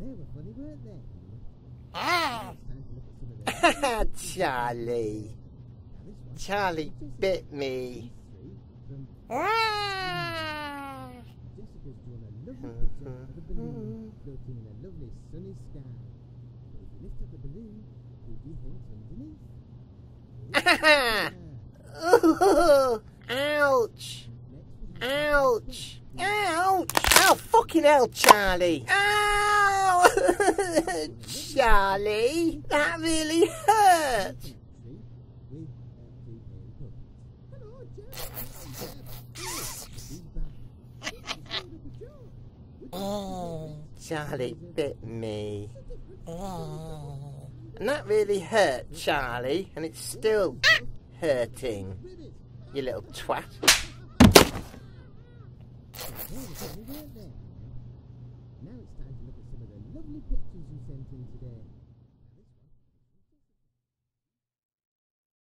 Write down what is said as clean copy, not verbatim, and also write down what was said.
They were funny, weren't they? Ah! Charlie. Charlie bit me. Ah! Jessica's drawn a lovely picture of a balloon floating in a lovely sunny sky. But if you lift up the balloon, who do you think's underneath? Ah! Ooh! Ouch! Ouch! Ouch! Ow! Fucking hell, Charlie! Ow! Charlie! That really hurt! Oh, Charlie bit me. Oh. And that really hurt, Charlie, and it's still hurting, you little twat. Now it's time to look at some of the lovely pictures you sent in today.